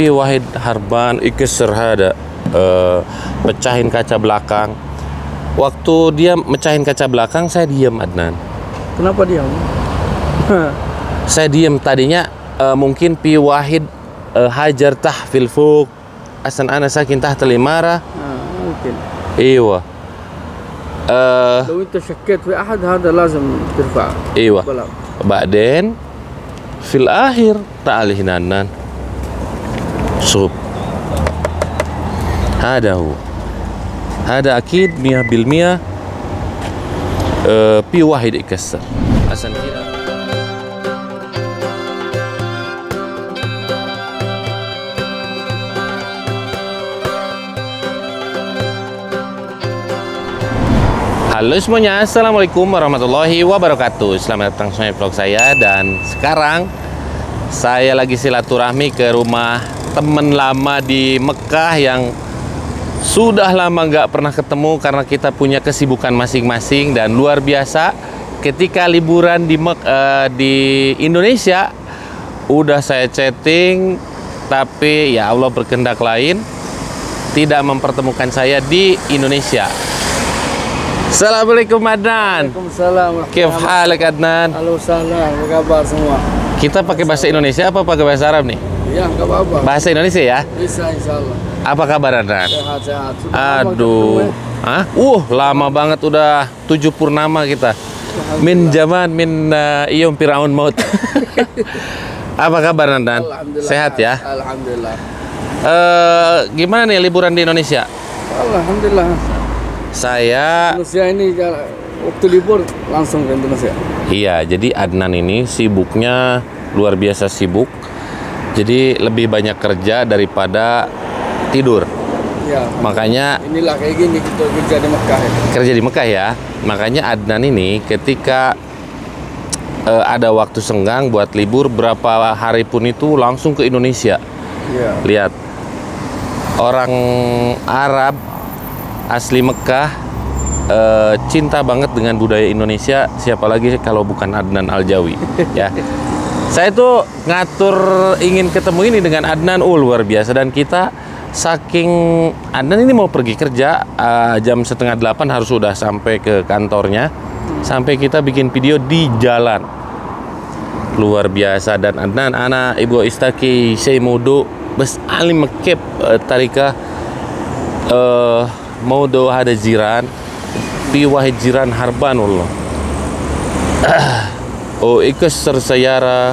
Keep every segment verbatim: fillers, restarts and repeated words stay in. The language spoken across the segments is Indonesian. Iya wahid harban ikisir hada, uh, pecahin kaca belakang. Waktu dia mecahin kaca belakang, saya diam, Adnan. Kenapa diam? Saya diam tadinya, uh, mungkin pi wahid uh, hajar tahfil fuk asan ana sakin tahtal imara. Ah, mungkin. Iya. لو انت شكيت في احد هذا لازم ترفع ايوه بعدين في الاخر تعال هنا عدنان صوب هذا هو هذا اكيد مئة بالمئة بي واحد يكسر عشان كده Halo semuanya, assalamualaikum warahmatullahi wabarakatuh. Selamat datang semuanya vlog saya. Dan sekarang saya lagi silaturahmi ke rumah teman lama di Mekah yang sudah lama nggak pernah ketemu karena kita punya kesibukan masing-masing. Dan luar biasa ketika liburan di Mek uh, di Indonesia udah saya chatting, tapi ya Allah berkehendak lain tidak mempertemukan saya di Indonesia. Assalamualaikum Adnan. Waalaikumsalam. Kif halak Adnan? Halo salam, apa kabar semua? Kita pakai bahasa Indonesia apa pakai bahasa Arab nih? Iya, enggak apa-apa. Bahasa Indonesia ya? Bisa insyaallah. Apa kabar Adnan? Sehat-sehat. Aduh. Hah? Uh, lama banget udah tujuh purnama kita. Min zaman min uh, iyum Firaun maut. Apa kabar Adnan? Sehat ya? Alhamdulillah. Uh, gimana nih liburan di Indonesia? Alhamdulillah. Saya Indonesia ini waktu libur langsung ke Indonesia. Iya, jadi Adnan ini sibuknya luar biasa sibuk. Jadi lebih banyak kerja daripada tidur. Iya. Makanya inilah kayak gini kita kerja di Mekah. Ya. Kerja di Mekah ya. Makanya Adnan ini ketika e, ada waktu senggang buat libur berapa hari pun itu langsung ke Indonesia. Iya. Lihat. Orang Arab asli Mekah, e, cinta banget dengan budaya Indonesia. Siapa lagi kalau bukan Adnan Aljawi? Ya, saya tuh ngatur ingin ketemu ini dengan Adnan, oh, luar biasa. Dan kita saking Adnan ini mau pergi kerja, e, jam setengah delapan harus sudah sampai ke kantornya. Sampai kita bikin video di jalan, luar biasa. Dan Adnan, anak ibu istaki saya mudo bes alim mekep tarika. E, mau doa ada jiran, pi wahid jiran harbanullah. Oh ikasser sayara,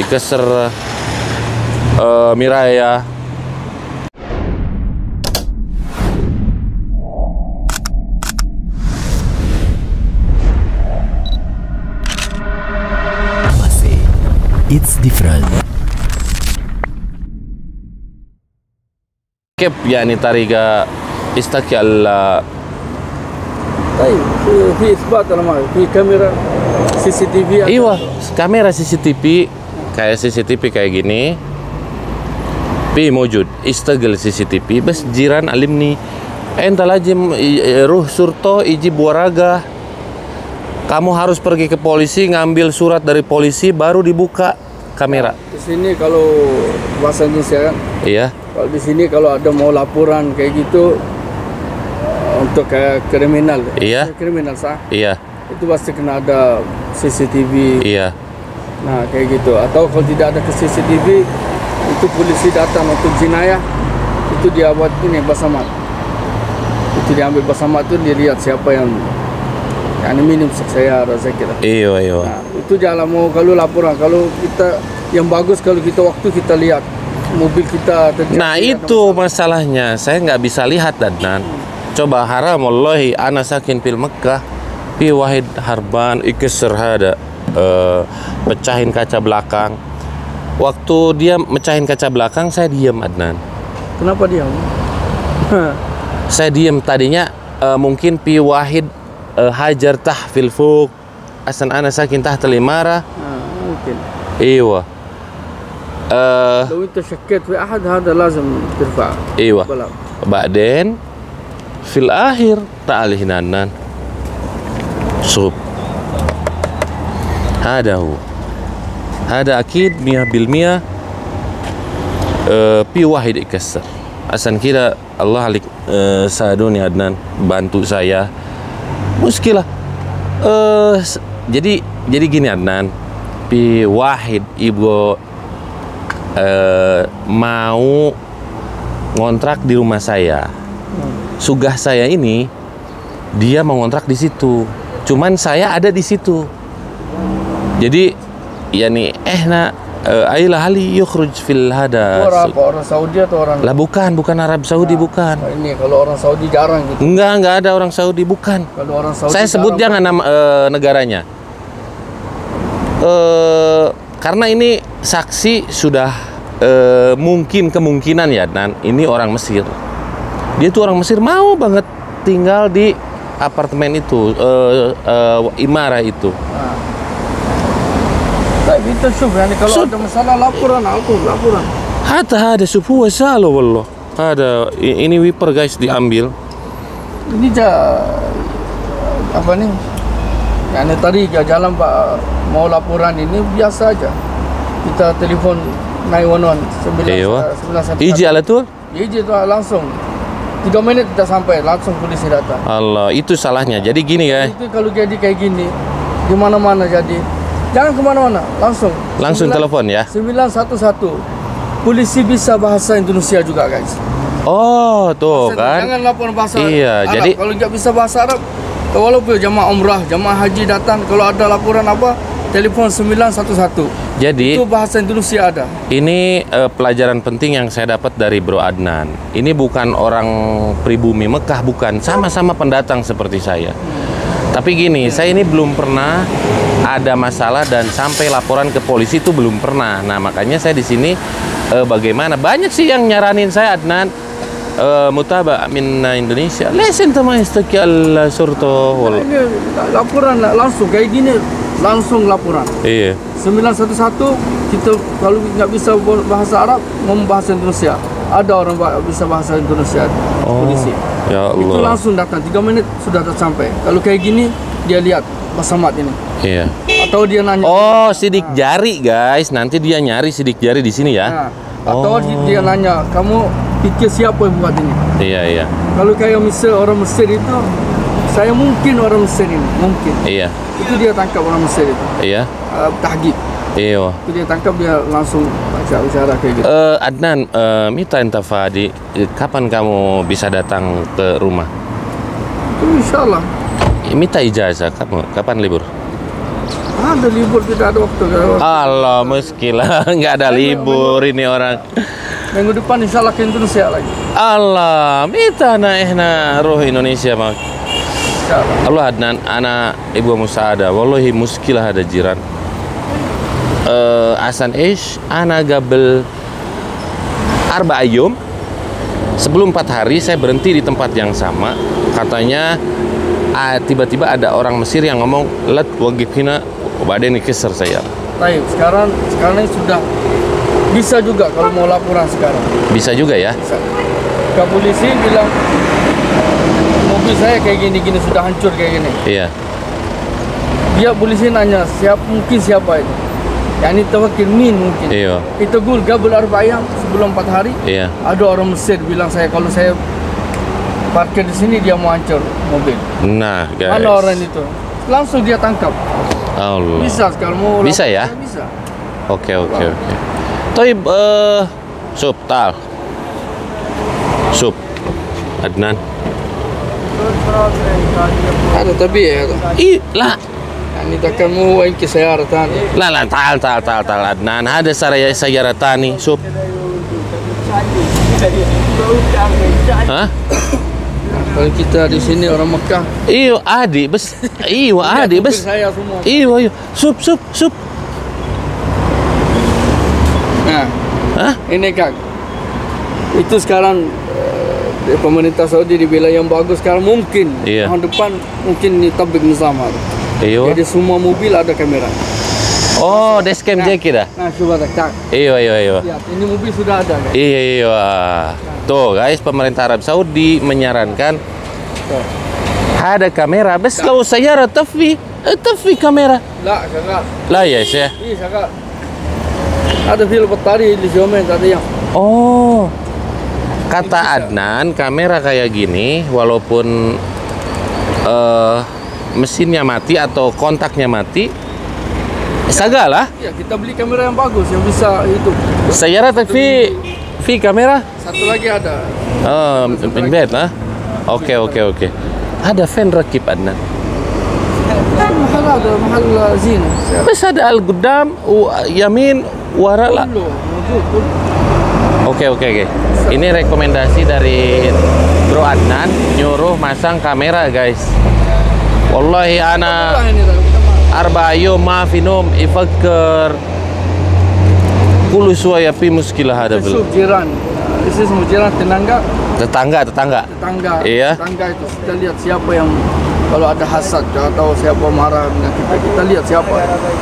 ikasser uh, miraya. Masih, it's different. Kep yani tariga. استكي على طيب في اثبات لما في كاميرا سي سي تي في. Iya, kamera C C T V kayak C C T V kayak gini. Pi موجود استغل C C T V بس jiran alimni entar lazim ruh surto iji buaraga. Kamu harus pergi ke polisi ngambil surat dari polisi baru dibuka kamera. Di sini kalau bahasa Indonesia kan? Iya. Kalau di sini kalau ada mau laporan kayak gitu untuk kayak kriminal, iya, kriminal sah, iya, itu pasti kena ada C C T V, iya, nah kayak gitu. Atau kalau tidak ada ke C C T V itu polisi datang untuk jenayah itu dia buat ini basamat, itu diambil basamat itu dilihat siapa yang yang minum saya rasa kira, iya iya, nah, itu jalan mau kalau laporan kalau kita yang bagus kalau kita waktu kita lihat mobil kita terjadi. Nah itu masalah. Masalahnya saya nggak bisa lihat Adnan. Coba haram wallahi ana sakin fil Mekkah fi wahid harban ikisir hada, uh, pecahin kaca belakang. Waktu dia mecahin kaca belakang saya diam Adnan. Kenapa diam? Saya diam tadinya, uh, mungkin fi wahid uh, hajar tahfil fuk asan ana sakin tahtal imara. Ah, mungkin. Iya. لو انت شكيت في احد هذا لازم ترفع ايوه بعدين في الاخر تعال هنا عدنان صوب هذا هو هذا اكيد مئة بالمئة في واحد يكسر. عشان كده الله عليك ساعدوني عدنان bantu saya. Muskilah. Uh, jadi jadi gini Adnan, pi wahid ibu uh, mau ngontrak di rumah saya. Sugah saya ini dia mau ngontrak di situ. Cuman saya ada di situ. Jadi yani eh nak ayolah hali yukhruj fil hada. Orang Saudi atau orang? Lah bukan, bukan Arab Saudi, nah, bukan. Ini kalau orang Saudi jarang gitu. Enggak, enggak ada orang Saudi, bukan. Kalau orang Saudi saya sebut jangan nama e, negaranya. E, karena ini saksi sudah e, mungkin kemungkinan ya, Nan. Ini orang Mesir. Dia tuh orang Mesir mau banget tinggal di apartemen itu, e, e, imarah itu. Nah. Tapi itu sebenarnya kalau ada masalah laporan aku, laporan. Hatta ada sepupu salah wallah. Ada ini wiper guys diambil. Ini apa nih? Karena tadi jalan Pak mau laporan ini biasa aja. Kita telepon sembilan satu satu. Iji ala tur? Iji tuh langsung. Tiga menit kita sampai langsung polisi datang. Allah, itu salahnya. Jadi gini guys. Itu kalau jadi kayak gini di mana-mana jadi. Jangan kemana-mana, langsung. Langsung telepon ya. sembilan satu satu. Polisi bisa bahasa Indonesia juga guys. Oh tuh bahasa kan. Jangan lapor bahasa iya, Arab. Jadi kalau nggak bisa bahasa Arab, walaupun jamaah umrah, jamaah haji datang, kalau ada laporan apa, telepon sembilan satu satu. Jadi itu bahasa Indonesia ada. Ini uh, pelajaran penting yang saya dapat dari Bro Adnan. Ini bukan orang pribumi Mekah, bukan. Sama-sama pendatang seperti saya. Tapi gini, saya ini belum pernah ada masalah dan sampai laporan ke polisi itu belum pernah. Nah, makanya saya di sini e, bagaimana? Banyak sih yang nyaranin saya Adnan e, mutaba minna Indonesia. Lesen sama istiqlal surto. Laporan langsung kayak gini, langsung laporan. Iya. sembilan satu satu kita kalau nggak bisa bahasa Arab, ngomong bahasa Indonesia. Ada orang bisa bahasa Indonesia oh, polisi. Ya Allah. Itu langsung datang tiga menit sudah sampai. Kalau kayak gini dia lihat pasamat ini. Iya. Atau dia nanya. Oh, sidik nah. jari guys. Nanti dia nyari sidik jari di sini ya. Nah. Atau oh. dia nanya, "Kamu pikir siapa yang buat ini?" Iya, iya. Kalau kayak Mesir, orang Mesir itu saya mungkin orang Mesir ini, mungkin. Iya. Itu dia tangkap orang Mesir itu. Iya. Uh, tahgib. Iya. Dia tangkap dia langsung baca bicara kayak gitu. Uh, Adnan, uh, minta enta Fadi, kapan kamu bisa datang ke rumah? Insya Allah. Minta ijazah kamu, kapan libur? Ada libur tidak ada waktu. Allah meskilah, nggak ada libur ini orang. Minggu depan Insya Allah ke Indonesia lagi. Allah, minta naihna roh Indonesia mak. Allah Adnan, anak ibu musaada, wallahi muskilah ada jiran. Uh, Asan ish ana gabel arba ayum. Sebelum empat hari saya berhenti di tempat yang sama. Katanya tiba-tiba uh, ada orang Mesir yang ngomong let wagibina badani keser saya. Baik, sekarang sekarang sudah bisa juga kalau mau laporan sekarang. Bisa juga ya. Bisa. Ke polisi bilang mobil saya kayak gini-gini sudah hancur kayak gini. Iya. Dia polisi nanya siapa mungkin siapa itu. Yani tawakil min mungkin. Iya. Itu gul gabul arba'ayam sebelum empat hari. Iya. Ada orang Mesir bilang saya kalau saya parkir di sini dia mau hancur mobil. Nah, guys. Ada orang itu. Langsung dia tangkap. Allah. Bisa kalau mau. Bisa ya? Bisa. Oke, oke, oke. Toib eh sub tal. Sub Adnan. Ada tapi ya. Ih, lah. Ini kamu yang kesayaratan. Lah lah, tal tal tal tal Adnan. Ada saya sayaratan nih, sub. Hah? Kalau kita di sini orang Mekah. Iyo adi, bes. Iyo adi, bes. Iyo iyo, sub sub sub. Nah, hah? Ini kak. Itu sekarang eh, pemerintah Saudi dibilang yang bagus sekarang mungkin iya. Tahun depan mungkin ditabik bersama. Iyo. Jadi semua mobil ada kamera. Oh, dashcam jacket dah. Nah, coba tak. Iyo, iyo, iyo. Lihat, ini mobil sudah ada. Kan? Iyo, iyo. Tuh, guys, pemerintah Arab Saudi menyarankan tuh. Ada kamera. Bes kalau saya ada T V, T V kamera. Lah, sangat. Lah, yes, ya. Iya, sangat. Ada film tadi di Zoom tadi yang Oh, kata Adnan, kamera kayak gini, walaupun uh, mesinnya mati atau kontaknya mati, segala. Ya, kita beli kamera yang bagus yang bisa itu. Saya rata V, V kamera. Satu lagi ada. Oh, bed lah. Oke, oke, oke. Ada fan rakib Adnan. Mahal ada, mahal zin. Bes ada al gudam, yamin, warala. Oke, oke, oke. Ini rekomendasi dari Bro Adnan nyuruh masang kamera, guys. Wallahi ana arba yom ma finum ifakkar kullu suaya fi muskilah hada bil jiran. This is mujiran tetangga. Tetangga, tetangga. Tetangga. Iya. Tetangga itu kita lihat siapa yang kalau ada hasad atau siapa marah dengan kita, kita lihat siapa.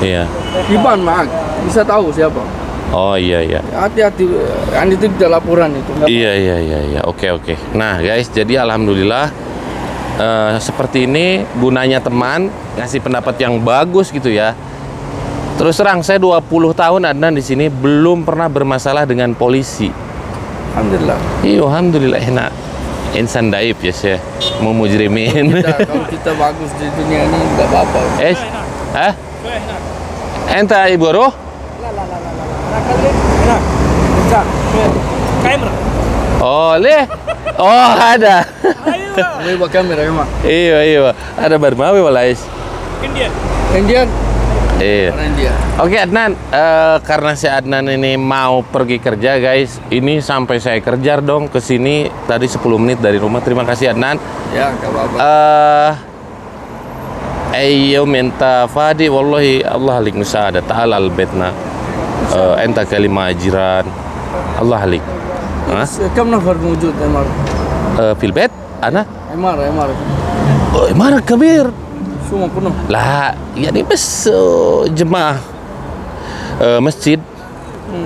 Iya. Iban mak bisa tahu siapa. Oh iya iya. Hati-hati, kan itu tidak laporan itu. Iya iya iya iya. Oke oke. Nah guys, jadi alhamdulillah uh, seperti ini gunanya teman ngasih pendapat yang bagus gitu ya. Terus terang saya dua puluh tahun Adnan di sini belum pernah bermasalah dengan polisi. Alhamdulillah. Iya alhamdulillah enak. Insan daib ya saya mau mujrimin. Kalau kita bagus di dunia ini enggak apa-apa. Eh? Hah? Enta ibu roh? Kamera. Oh, leh. Oh, ada. Ayo. Bawa kamera memang. Iya, iya. Ada bermawi walais. Indian. Indian. Iya. Oke, Adnan, uh, karena si Adnan ini mau pergi kerja, guys. Ini sampai saya kerja dong ke sini tadi sepuluh menit dari rumah. Terima kasih Adnan. Ya, enggak apa-apa. Uh, ayo minta Fadi wallahi Allah alik musada ta'ala al-baitna. Enta kalimah jiran Allah halik. Kam nafar mewujud emar? Fil bed? Ana? Emar, emar. Emar kabir. Semua penuh. Lah, yani bes jemaah masjid.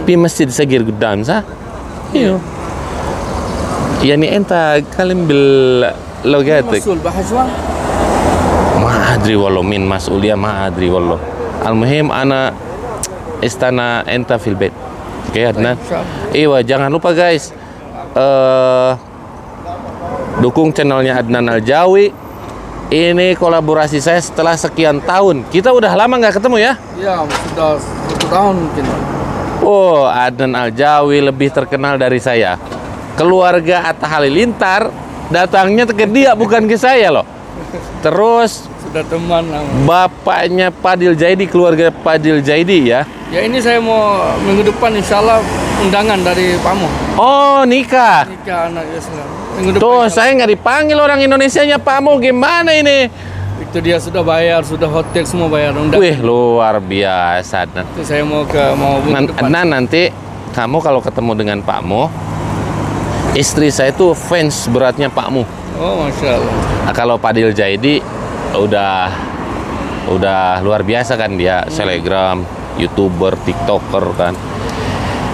Pi masjid segir gudam sah. Iyo. Yani enta kalim bil logatik. Masul bahaswan. Maadri wallo min masulia maadri wallo. Almuhim ana. Istana enta fil bait. Oke, Adnan. Iya, jangan lupa guys. Uh, dukung channelnya Adnan Aljawi. Ini kolaborasi saya setelah sekian tahun. Kita udah lama nggak ketemu ya? Iya, sudah satu tahun mungkin. Oh, Adnan Aljawi lebih terkenal dari saya. Keluarga Atta Halilintar datangnya ke dia bukan ke saya loh. Terus sudah teman lah. Bapaknya Fadil Jaidi, keluarga Fadil Jaidi ya. Ya ini saya mau minggu depan insyaallah undangan dari Pamu. Oh nikah. Nikah anak Islam. Minggu depan. Tuh saya nggak dipanggil orang Indonesianya Pamu gimana ini? Itu dia sudah bayar, sudah hotel semua bayar undangan. Wih luar biasa. Itu saya mau ke mau minggu depan. Nah nanti kamu kalau ketemu dengan Pamu, istri saya tuh fans beratnya Pamu. Oh masya Allah. Nah, kalau Fadil Jaidi udah udah luar biasa kan dia hmm. Selegram. YouTuber, TikToker kan.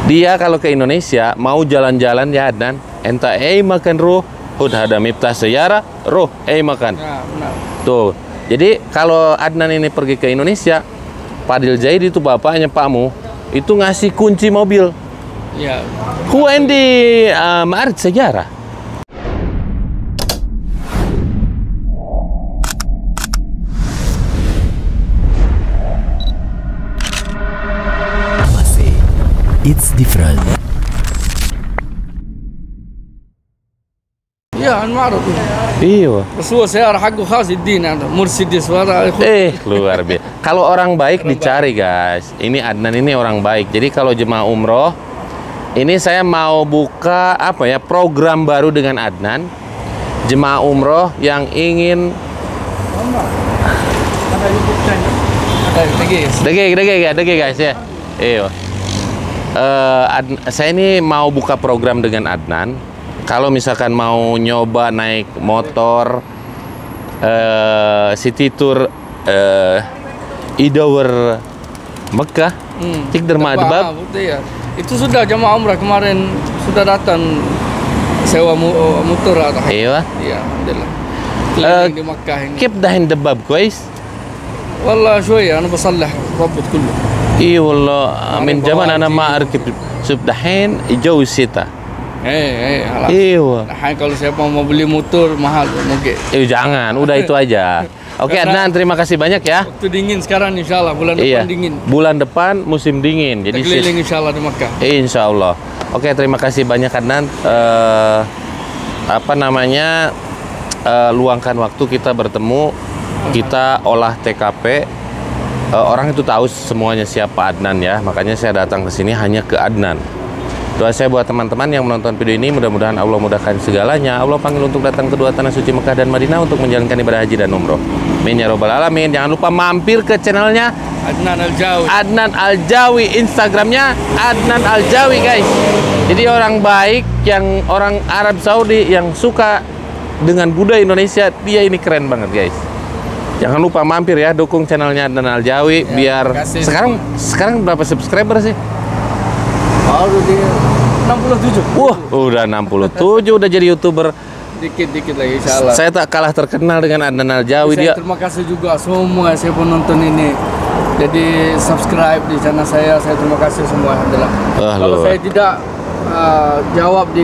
Dia kalau ke Indonesia mau jalan-jalan ya dan enta eh makan ruh, udah ada miftah sejarah, ruh eh makan. Ya, benar. Tuh. Jadi kalau Adnan ini pergi ke Indonesia, Fadil Jaidi itu bapaknya Pakmu, itu ngasih kunci mobil. Iya. Kuendi ma'arif sejarah. It's different. Ya, anmaruf. Iya. Rasul saya hakku khas din anda, mursyid suara. Eh, luar biasa. Kalau orang baik dicari, guys. Ini Adnan ini orang baik. Jadi kalau jemaah umroh, ini saya mau buka apa ya? Program baru dengan Adnan. Jemaah umroh yang ingin Dege, dege, dege, guys ya. Iya. Uh, saya ini mau buka program dengan Adnan. Kalau misalkan mau nyoba naik motor uh, city tour uh, Idower Mecca, hmm, Tikderma Adbab ya. Itu sudah jamaah umrah kemarin sudah datang sewa mu, uh, motor atau iya, iya, uh, di Mecca ini. Kip dahin debab guys. Wallah شويه انا بصلح ربط كله. اي والله من زمان انا ما اركب سوق، دحين الجو الشتاء. Eh, eh, Iya. Nah, kalau siapa mau beli motor mahal mungkin. Eh, jangan, udah itu aja. Oke, okay, Adnan, terima kasih banyak ya. Waktu dingin sekarang insya Allah, bulan iya. depan dingin. Bulan depan musim dingin. Jadi keliling insya Allah di Mekah. Eh, insya Allah. Oke, okay, terima kasih banyak Adnan. Uh, apa namanya? Uh, luangkan waktu kita bertemu, kita olah T K P. Uh, orang itu tahu semuanya siapa Adnan ya. Makanya saya datang ke sini hanya ke Adnan. Doa saya buat teman-teman yang menonton video ini, mudah-mudahan Allah mudahkan segalanya. Allah panggil untuk datang ke dua tanah suci Mekah dan Madinah untuk menjalankan ibadah haji dan umroh. Amin ya robbal alamin. Jangan lupa mampir ke channelnya Adnan Aljawi. Adnan Aljawi, Instagramnya Adnan Aljawi guys. Jadi orang baik, yang orang Arab Saudi yang suka dengan budaya Indonesia, dia ini keren banget guys. Jangan lupa mampir ya, dukung channelnya Adnan Aljawi ya, biar kasih. Sekarang sekarang berapa subscriber sih? Baru dia enam puluh tujuh. Wah, udah enam puluh tujuh udah jadi YouTuber. Dikit-dikit lagi insya Allah. Saya tak kalah terkenal dengan Adnan Aljawi dia. Terima kasih juga semua saya penonton ini. Jadi subscribe di channel saya, saya terima kasih semua alhamdulillah. Oh, kalau saya tidak uh, jawab di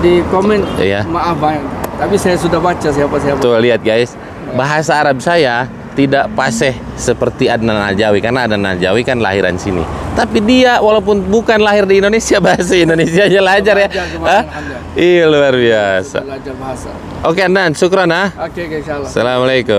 di komen iya. maaf Bang. Tapi saya sudah baca siapa-siapa. Tuh lihat guys. Bahasa Arab saya tidak fasih seperti Adnan Aljawi karena Adnan Aljawi kan lahiran sini. Tapi dia walaupun bukan lahir di Indonesia bahasa Indonesia aja belajar ya. Hah? Iya luar biasa. Belajar bahasa. Oke Adnan, syukran ah. Oke, insyaallah. Assalamualaikum.